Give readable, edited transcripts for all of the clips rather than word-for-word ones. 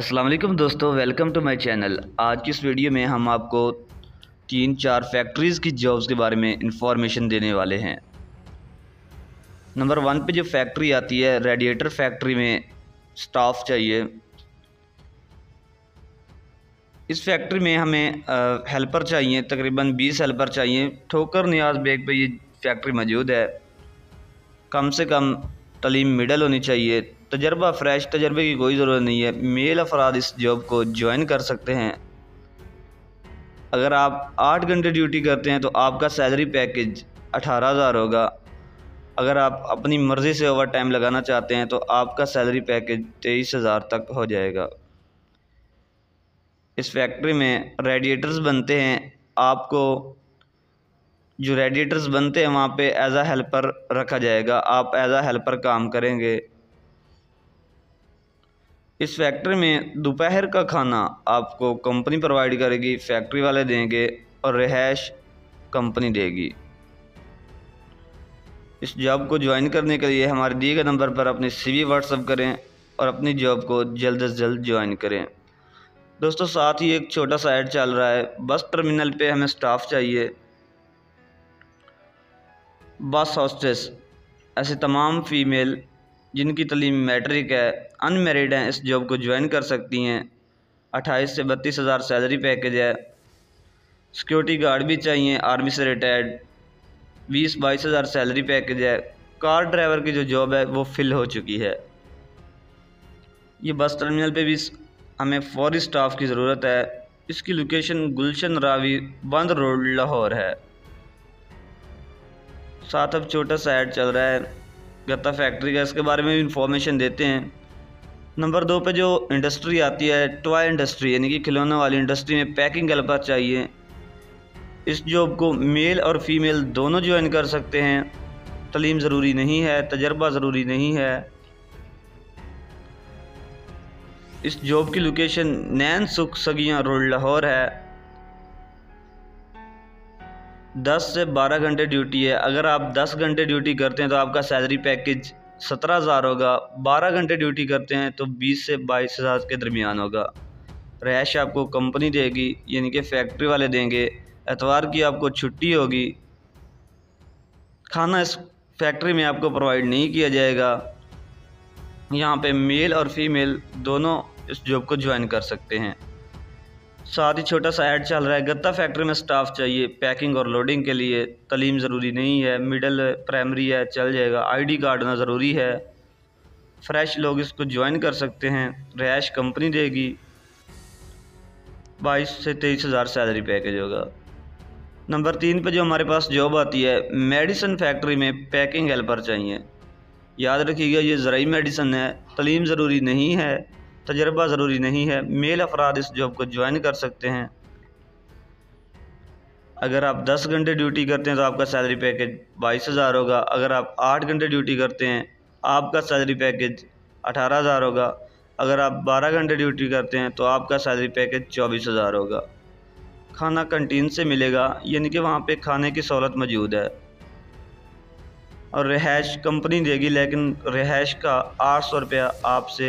अस्सलाम वालेकुम दोस्तों, वेलकम टू माय चैनल। आज की इस वीडियो में हम आपको 3-4 फैक्ट्रीज़ की जॉब्स के बारे में इंफॉर्मेशन देने वाले हैं। नंबर 1 पे जो फैक्ट्री आती है, रेडिएटर फैक्ट्री में स्टाफ चाहिए। इस फैक्ट्री में हमें हेल्पर चाहिए, तकरीबन 20 हेल्पर चाहिए। ठोकर नियाज बेग पे ये फैक्ट्री मौजूद है। कम से कम तलीम मिडल होनी चाहिए, तजर्बा फ्रेश, तजर्बे की कोई ज़रूरत नहीं है। मेल अफराद इस जॉब को ज्वाइन कर सकते हैं। अगर आप 8 घंटे ड्यूटी करते हैं तो आपका सैलरी पैकेज 18,000 होगा। अगर आप अपनी मर्ज़ी से ओवर टाइम लगाना चाहते हैं तो आपका सैलरी पैकेज 23,000 तक हो जाएगा। इस फैक्ट्री में रेडिएटर्स बनते हैं। आपको जो रेडिएटर्स बनते हैं वहाँ पे एज आ हेल्पर रखा जाएगा, आप एज आ हेल्पर काम करेंगे। इस फैक्ट्री में दोपहर का खाना आपको कंपनी प्रोवाइड करेगी, फैक्ट्री वाले देंगे और रिहाइश कंपनी देगी। इस जॉब को ज्वाइन करने के लिए हमारे दिए गए नंबर पर अपने CV व्हाट्सएप करें और अपनी जॉब को जल्द से जल्द ज्वाइन करें। दोस्तों, साथ ही एक छोटा सा ऐड चल रहा है, बस टर्मिनल पे हमें स्टाफ चाहिए, बस हॉस्टेस, ऐसे तमाम फ़ीमेल जिनकी तलीम मैट्रिक है, अनमेरिड हैं, इस जॉब को ज्वाइन कर सकती हैं। 28,000 से 32,000 सैलरी पैकेज है। सिक्योरिटी गार्ड भी चाहिए, आर्मी से रिटायर्ड, 20-22,000 सैलरी पैकेज है। कार ड्राइवर की जो जॉब है वो फिल हो चुकी है। ये बस टर्मिनल पे भी हमें फौरी स्टाफ की ज़रूरत है। इसकी लोकेशन गुलशन रावी बंद रोड लाहौर है। साथ अब छोटा सा ऐड चल रहा है गत्ता फैक्ट्री का, इसके बारे में भी इंफॉर्मेशन देते हैं। नंबर 2 पे जो इंडस्ट्री आती है, टॉय इंडस्ट्री, यानी कि खिलौने वाली इंडस्ट्री में पैकिंग हेल्पर चाहिए। इस जॉब को मेल और फीमेल दोनों ज्वाइन कर सकते हैं। तलीम ज़रूरी नहीं है, तजर्बा ज़रूरी नहीं है। इस जॉब की लोकेशन नैन सुख सगियाँ रोड लाहौर है। 10 से 12 घंटे ड्यूटी है। अगर आप 10 घंटे ड्यूटी करते हैं तो आपका सैलरी पैकेज 17,000 होगा। 12 घंटे ड्यूटी करते हैं तो 20,000 से 22,000 के दरमियान होगा। रिहाइश आपको कंपनी देगी, यानी कि फैक्ट्री वाले देंगे। एतवार की आपको छुट्टी होगी। खाना इस फैक्ट्री में आपको प्रोवाइड नहीं किया जाएगा। यहाँ पे मेल और फीमेल दोनों इस जॉब को ज्वाइन कर सकते हैं। साथ ही छोटा सा ऐड चल रहा है, गत्ता फैक्ट्री में स्टाफ चाहिए पैकिंग और लोडिंग के लिए। तलीम ज़रूरी नहीं है, मिडल प्राइमरी है, चल जाएगा। ID कार्ड होना ज़रूरी है। फ्रेश लोग इसको ज्वाइन कर सकते हैं। रिहाइश कंपनी देगी। 22,000 से 23,000 सैलरी पैकेज होगा। नंबर 3 पे जो हमारे पास जॉब आती है, मेडिसिन फैक्ट्री में पैकिंग हेल्पर चाहिए। याद रखिएगा, ये ज़राई मेडिसिन है। तलीम ज़रूरी नहीं है, तजर्बा ज़रूरी नहीं है। मेल अफराद इस जॉब को ज्वाइन कर सकते हैं। अगर आप 10 घंटे ड्यूटी करते हैं तो आपका सैलरी पैकेज 22,000 होगा। अगर आप 8 घंटे ड्यूटी करते हैं आपका सैलरी पैकेज 18,000 होगा। अगर आप 12 घंटे ड्यूटी करते हैं तो आपका सैलरी पैकेज 24,000 होगा। खाना कंटीन से मिलेगा, यानी कि वहाँ पे खाने की सहूलत मौजूद है। और रिहाइश कंपनी देगी, लेकिन रिहाइश का 800 रुपया आपसे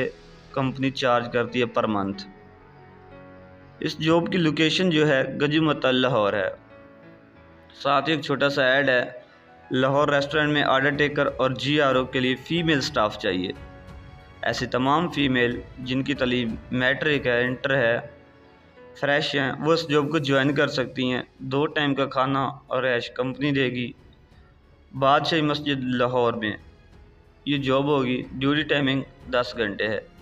कंपनी चार्ज करती है पर मंथ। इस जॉब की लोकेशन जो है गजुमतल लाहौर है। साथ ही एक छोटा सा ऐड है, लाहौर रेस्टोरेंट में ऑर्डर टेकर और GRO के लिए फ़ीमेल स्टाफ चाहिए। ऐसे तमाम फ़ीमेल जिनकी तलीम मैट्रिक है, इंटर है, फ्रेश हैं, वो इस जॉब को ज्वाइन कर सकती हैं। 2 टाइम का खाना और ऐश कंपनी देगी। बादशाही मस्जिद लाहौर में ये जॉब होगी। ड्यूटी टाइमिंग 10 घंटे है।